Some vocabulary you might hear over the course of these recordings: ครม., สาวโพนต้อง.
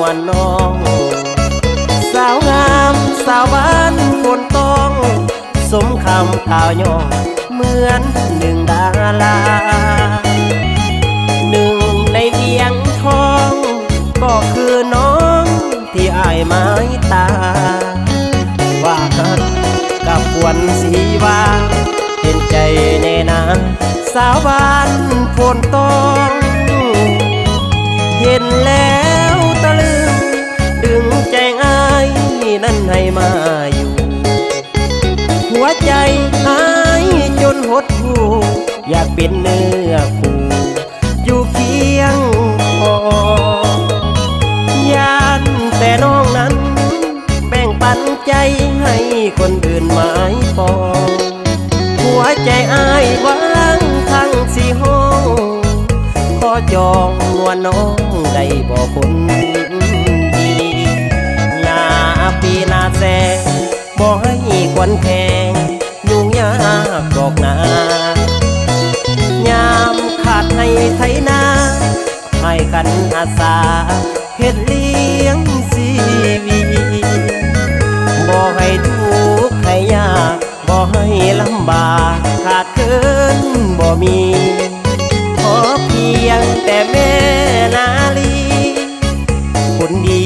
วลน้องสาวงามสาวบ้านคนต้องสมคำข่าวย่อเหมือนหนึ่งดาราหนึ่งในเวียงทองก็คือน้องที่อายไม้ตาว่ากันกับขวัญสีวาเห็นใจในนางสาวบ้านคนต้องเห็นแล้วตะลึงดึงใจอ้ายนั้นให้มาอยู่หัวใจอ้ายจนหดหู่อยากเป็นเนื้อคู่อยู่เคียงคอยานแต่น้องนั้นแบ่งปันใจให้คนอื่นหมายปองหัวใจอ้ายว่างทั้งสี่ห้องขอจองนวลน้องได้บอกคนดีหน้าปีหน้าแสบอกให้ควันแข็งยุ่งยากดอกนายามขาดให้ไทยนาให้กันอาสาเฮ็ดเลี้ยงชีวิตบอกให้ทุกข์ให้ยากบอกให้ลำบากขาดเกินบ่มีขอเพียงแต่แม่นาลีคนดี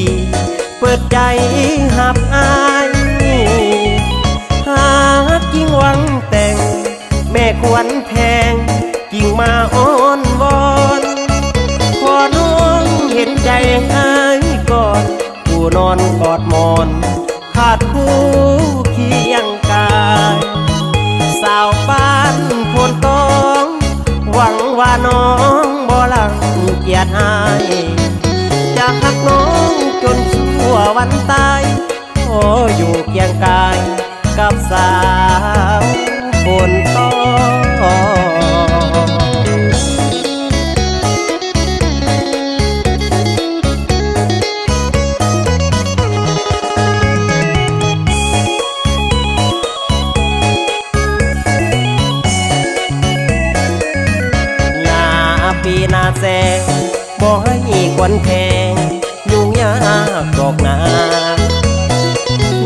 เปิดใจหับอายหากยิ่งหวังแต่งแม่ควรแพงยิ่งมาอ้อนวอนขอน้องเห็นใจอายก่อนผู้นอนกอดหมอนขาดคู่เคียงกายสาวบ้านคนต้องหวังว่าน้องบ่ลังเกียจอายจะหักน้องจนชั่ววันตายขออยู่เคียงกายกับสาวคนต้องแสงบ่ให้ควันแข็งยุ่งยากดอกนา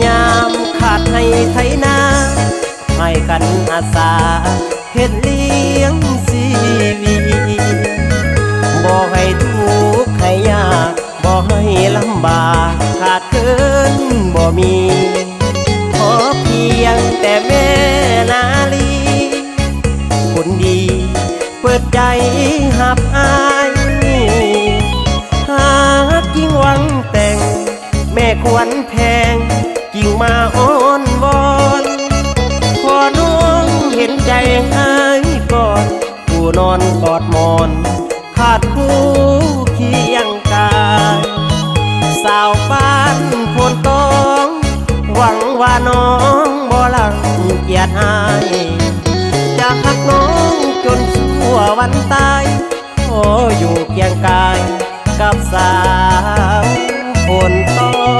ยามขาดให้ไทยนาให้กันอาสาเฮ็ดเลี้ยงชีวิตบ่ให้ทุกข์ให้ยากบ่ให้ลำบากขาดเกินบ่มีขอเพียงแต่แม่นาลีคนดีเปิดใจหับอายหากยิ่งหวังแต่งแม่ควรแพงยิ่งมาอ้อนวอนขอน้องเห็นใจอายก่อนผู้นอนกอดหมอนขาดคู่เคียงกายสาวบ้านคนต้องหวังว่าน้องบ่รังเกียจอายจะหักน้องจนชั่ววันตายขออยู่เคียงกายกับสาวคนต้อง